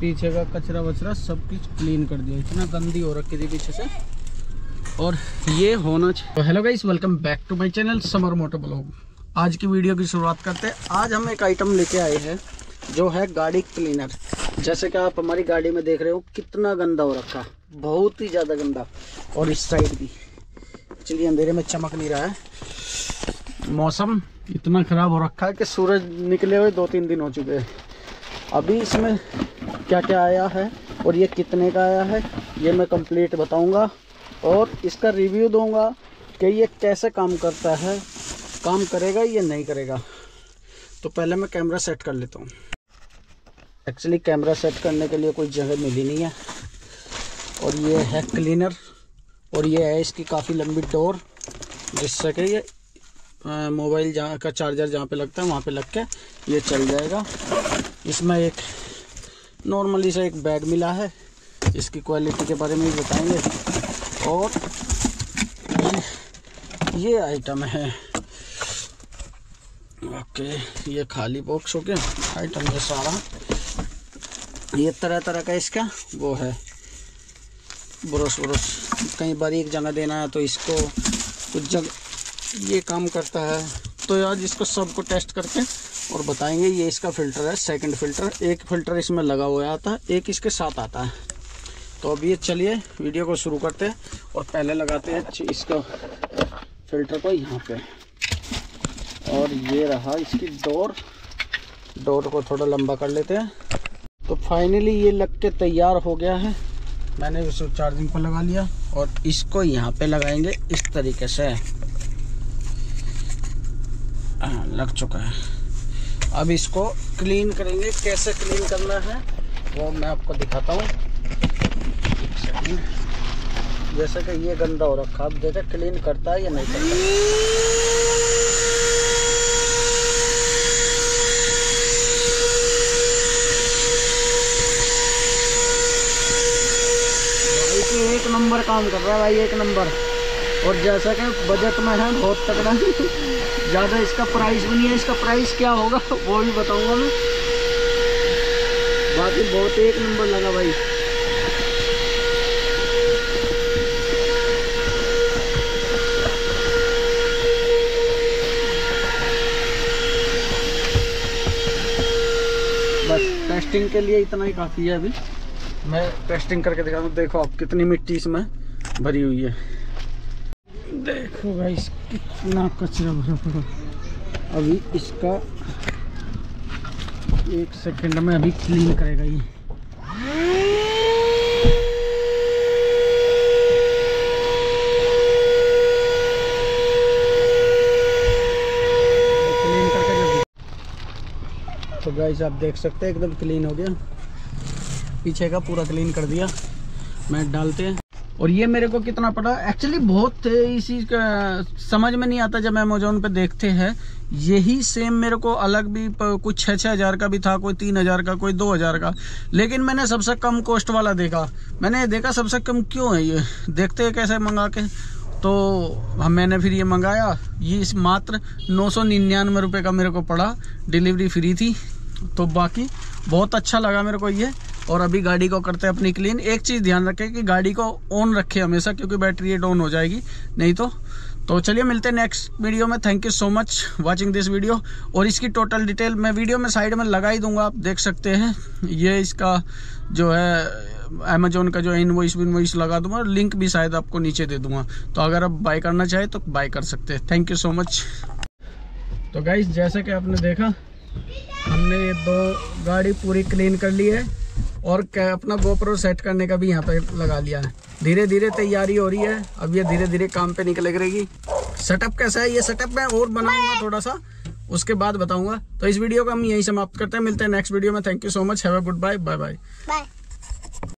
पीछे का कचरा वचरा सब कुछ क्लीन कर दिया, इतना गंदी हो रखी थी पीछे से। और ये होना चाहिए। Hello guys, welcome back to my channel summer moto blog. आज की वीडियो की शुरुआत करते हैं। आज हम एक आइटम लेके आए हैं जो है गाड़ी क्लीनर। जैसे कि आप हमारी गाड़ी में देख रहे हो कितना गंदा हो रखा, बहुत ही ज़्यादा गंदा। और इस साइड भी, चलिए अंधेरे में चमक नहीं रहा है। मौसम इतना ख़राब हो रखा है कि सूरज निकले हुए 2-3 दिन हो चुके हैं। अभी इसमें क्या क्या आया है और ये कितने का आया है ये मैं कंप्लीट बताऊंगा और इसका रिव्यू दूंगा कि ये कैसे काम करता है, काम करेगा या नहीं करेगा। तो पहले मैं कैमरा सेट कर लेता हूँ। एक्चुअली कैमरा सेट करने के लिए कोई जगह मिली नहीं है। और ये है क्लीनर और ये है इसकी काफ़ी लंबी डोर, जिससे कि ये मोबाइल जहाँ का चार्जर जहाँ पे लगता है वहाँ पे लग के ये चल जाएगा। इसमें एक नॉर्मली सा एक बैग मिला है, इसकी क्वालिटी के बारे में भी बताएंगे। और ये आइटम है, ओके, ये खाली बॉक्स हो गया। आइटम ये सारा, ये तरह तरह का इसका वो है ब्रश व्रश। कई बार एक जगह देना है तो इसको कुछ जगह ये काम करता है। तो आज इसको सबको टेस्ट करके और बताएंगे। ये इसका फ़िल्टर है, सेकंड फ़िल्टर। एक फ़िल्टर इसमें लगा हुआ आता है, एक इसके साथ आता है। तो अब ये चलिए वीडियो को शुरू करते हैं। और पहले लगाते हैं इसका फ़िल्टर को यहाँ पे। और ये रहा इसकी डोर, डोर को थोड़ा लंबा कर लेते हैं। तो फाइनली ये लग के तैयार हो गया है। मैंने इसको चार्जिंग पर लगा लिया और इसको यहाँ पर लगाएँगे इस तरीके से। लग चुका है। अब इसको क्लीन करेंगे। कैसे क्लीन करना है वो मैं आपको दिखाता हूँ। जैसे कि ये गंदा हो रखा, आप देखें क्लीन करता है या नहीं करता भाई। कि एक नंबर काम कर रहा है भाई, एक नंबर। और जैसा कि बजट में है, बहुत तगड़ा। ज़्यादा इसका प्राइस भी नहीं है, इसका प्राइस क्या होगा वो भी बताऊंगा मैं। बाकी बहुत एक नंबर लगा भाई। बस टेस्टिंग के लिए इतना ही काफ़ी है। अभी मैं टेस्टिंग करके दिखा दूँ। देखो आप कितनी मिट्टी इसमें भरी हुई है। देखो भाई कितना कचरा भरा पड़ा। अभी इसका 1 सेकंड में अभी क्लीन करेगा ये। क्लीन करके जब, तो गाइस आप देख सकते हैं एकदम क्लीन हो गया, पीछे का पूरा क्लीन कर दिया। मैट डालते हैं। और ये मेरे को कितना पड़ा, एक्चुअली बहुत इस चीज़ का समझ में नहीं आता। जब अमेजोन पे देखते हैं यही सेम, मेरे को अलग भी कुछ 6-6 हज़ार का भी था, कोई 3 हज़ार का, कोई 2 हज़ार का। लेकिन मैंने सबसे कम कॉस्ट वाला देखा। मैंने देखा सबसे कम क्यों है ये, देखते हैं कैसे मंगा के। तो मैंने फिर ये मंगाया। ये इस मात्र 999 रुपये का मेरे को पड़ा, डिलीवरी फ्री थी। तो बाकी बहुत अच्छा लगा मेरे को ये। और अभी गाड़ी को करते हैं अपनी क्लीन। एक चीज़ ध्यान रखें कि गाड़ी को ऑन रखें हमेशा, क्योंकि बैटरी डाउन हो जाएगी नहीं तो। तो चलिए मिलते हैं नेक्स्ट वीडियो में। Thank you so much watching this video. और इसकी टोटल डिटेल मैं वीडियो में साइड में लगा ही दूंगा, आप देख सकते हैं। ये इसका जो है अमेजोन का जो इनवॉइस विनवॉइस लगा दूंगा और लिंक भी शायद आपको नीचे दे दूंगा। तो अगर आप बाय करना चाहें तो बाय कर सकते हैं। Thank you so much. तो गाइस जैसे कि आपने देखा, हमने ये 2 गाड़ी पूरी क्लीन कर ली है और अपना गोप्रो सेट करने का भी यहाँ पे लगा लिया है। धीरे धीरे तैयारी हो रही है। अब ये धीरे धीरे काम पे निकल रहेगी। सेटअप कैसा है, ये सेटअप मैं और बनाऊंगा थोड़ा सा, उसके बाद बताऊंगा। तो इस वीडियो को हम यहीं समाप्त करते हैं। मिलते हैं नेक्स्ट वीडियो में। Thank you so much. Have a good bye. Bye bye.